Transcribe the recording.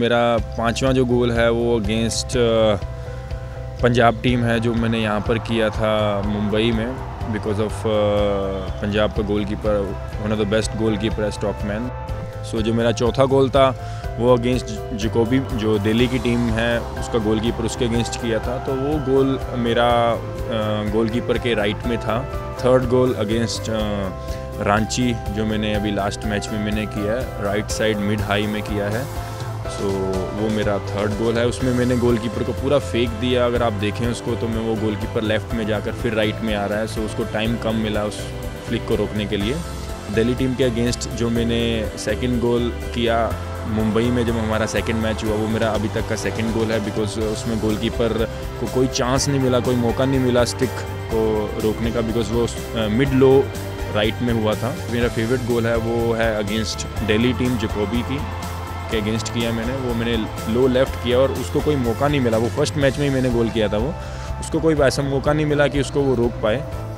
मेरा पांचवा जो गोल है वो अगेंस्ट पंजाब टीम है जो मैंने यहाँ पर किया था मुंबई में, बिकॉज ऑफ पंजाब का goalkeeper one of the best goalkeeper है स्टॉकमैन। सो जो मेरा चौथा गोल था वो अगेंस्ट जिकोबी जो दिल्ली की टीम है उसका गोलकीपर उसके अगेंस्ट किया था, तो वो गोल मेरा गोलकीपर के राइट में था। थर्ड गोल अगेंस्ट रांची जो मैंने अभी लास्ट मैच में मैंने किया है, राइट साइड मिड हाई में किया है, सो वो मेरा थर्ड गोल है। उसमें मैंने गोलकीपर को पूरा फेंक दिया, अगर आप देखें उसको तो मैं वो गोलकीपर लेफ़्ट में जाकर फिर राइट में आ रहा है, सो उसको टाइम कम मिला उस फ्लिक को रोकने के लिए। दिल्ली टीम के अगेंस्ट जो मैंने सेकंड गोल किया मुंबई में जब हमारा सेकंड मैच हुआ, वो मेरा अभी तक का सेकंड गोल है, बिकॉज उसमें गोलकीपर को कोई चांस नहीं मिला, कोई मौका नहीं मिला स्टिक को रोकने का, बिकॉज वो मिड लो राइट में हुआ था। मेरा फेवरेट गोल है वो है अगेंस्ट दिल्ली टीम जिकोबी की के अगेंस्ट किया मैंने, वो मैंने लो लेफ़्ट किया और उसको कोई मौका नहीं मिला। वो फर्स्ट मैच में ही मैंने गोल किया था, वो उसको कोई ऐसा मौका नहीं मिला कि उसको वो रोक पाए।